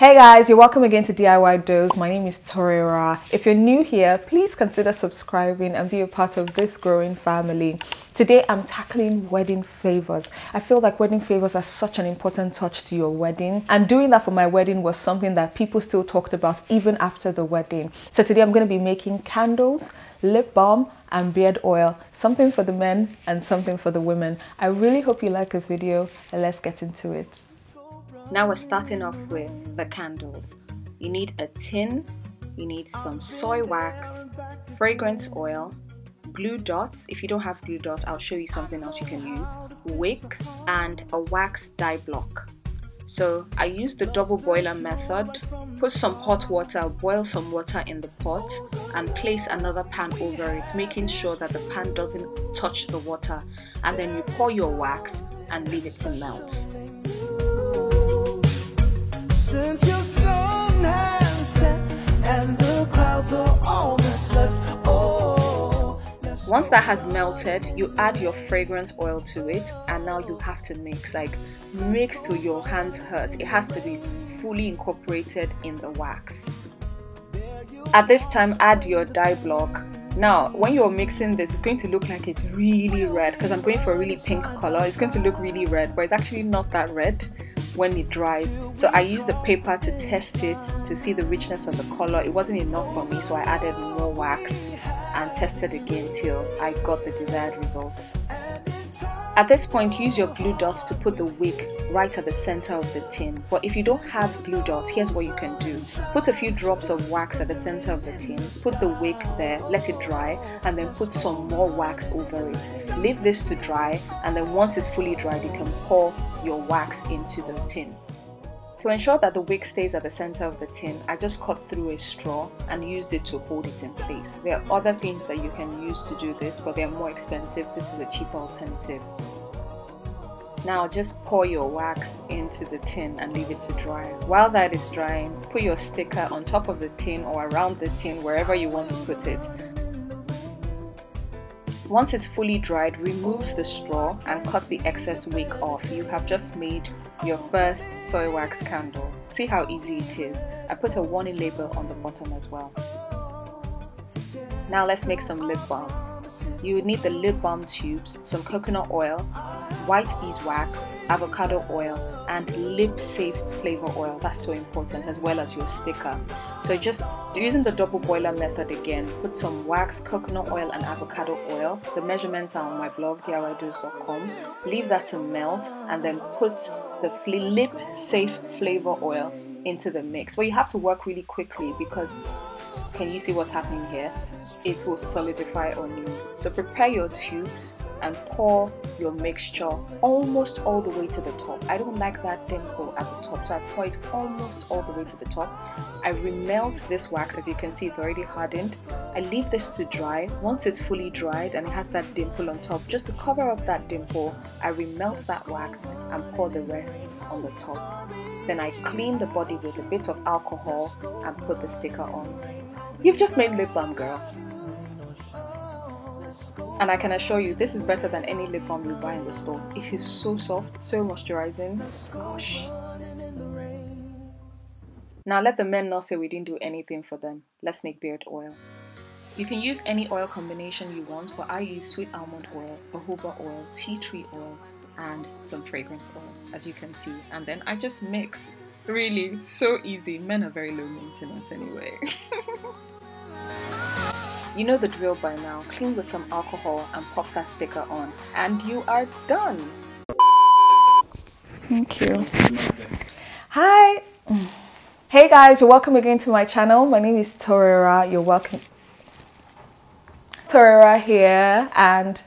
Hey guys, you're welcome again to DIY Dose. My name is Torera. If you're new here, please consider subscribing and be a part of this growing family. Today I'm tackling wedding favors. I feel like wedding favors are such an important touch to your wedding, and doing that for my wedding was something that people still talked about even after the wedding. So today I'm going to be making candles, lip balm and beard oil, something for the men and something for the women. I really hope you like this video and let's get into it. Now we're starting off with the candles. You need a tin, you need some soy wax, fragrance oil, glue dots. If you don't have glue dots, I'll show you something else you can use. Wicks and a wax dye block. So I used the double boiler method. Put some hot water, boil some water in the pot and place another pan over it, making sure that the pan doesn't touch the water. And then you pour your wax and leave it to melt. Since your sun has set and the clouds are almost left, oh, once that has melted, you add your fragrance oil to it and now you have to mix, mix till your hands hurt. It has to be fully incorporated in the wax. At this time, add your dye block. Now, when you're mixing this, it's going to look like it's really red because I'm going for a really pink color. It's going to look really red, but it's actually not that red when it dries. So I used the paper to test it to see the richness of the color. It wasn't enough for me, so I added more wax and tested again till I got the desired result. At this point, use your glue dots to put the wick right at the center of the tin. But if you don't have glue dots, here's what you can do. Put a few drops of wax at the center of the tin, put the wick there, let it dry, and then put some more wax over it. Leave this to dry, and then once it's fully dried, you can pour your wax into the tin. To ensure that the wick stays at the center of the tin, I just cut through a straw and used it to hold it in place. There are other things that you can use to do this, but they're more expensive. This is a cheaper alternative. Now just pour your wax into the tin and leave it to dry. While that is drying, put your sticker on top of the tin or around the tin, wherever you want to put it. Once it's fully dried, remove the straw and cut the excess wick off. You have just made your first soy wax candle. See how easy it is. I put a warning label on the bottom as well. Now let's make some lip balm. You would need the lip balm tubes, some coconut oil, white beeswax, avocado oil and lip safe flavor oil. That's so important, as well as your sticker. So just using the double boiler method again, put some wax, coconut oil and avocado oil. The measurements are on my blog, diydose.com. Leave that to melt and then put the lip safe flavor oil into the mix. Well, you have to work really quickly because can you see what's happening here? It will solidify on you. So prepare your tubes and pour your mixture almost all the way to the top. I don't like that dimple at the top, so I pour it almost all the way to the top. I remelt this wax. As you can see, it's already hardened. I leave this to dry. Once it's fully dried and it has that dimple on top, just to cover up that dimple, I remelt that wax and pour the rest on the top. Then I clean the body with a bit of alcohol and put the sticker on. You've just made lip balm, girl. And I can assure you, this is better than any lip balm you buy in the store. It is so soft, so moisturizing. Gosh. Now let the men not say we didn't do anything for them. Let's make beard oil. You can use any oil combination you want, but I use sweet almond oil, jojoba oil, tea tree oil, and some fragrance oil, as you can see. And then I just mix. Really, so easy. Men are very low maintenance anyway. You know the drill by now. Clean with some alcohol and pop that sticker on and you are done. Thank you. Hi. Hey guys, you're welcome again to my channel. My name is Torera. You're welcome. Torera here and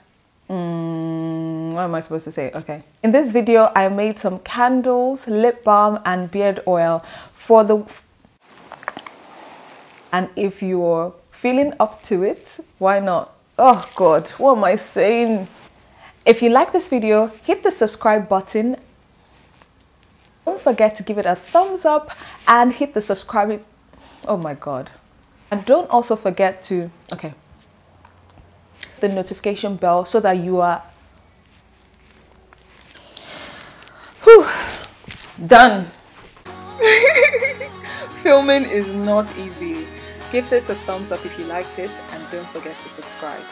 what am I supposed to say? Okay. In this video, I made some candles, lip balm, and beard oil for the... And if you're feeling up to it, why not? Oh God, what am I saying? If you like this video, hit the subscribe button. Don't forget to give it a thumbs up and hit the subscribe... Oh my God. And don't also forget to... Okay. The notification bell so that you are... Whew. Done. Filming is not easy. Give this a thumbs up if you liked it and don't forget to subscribe.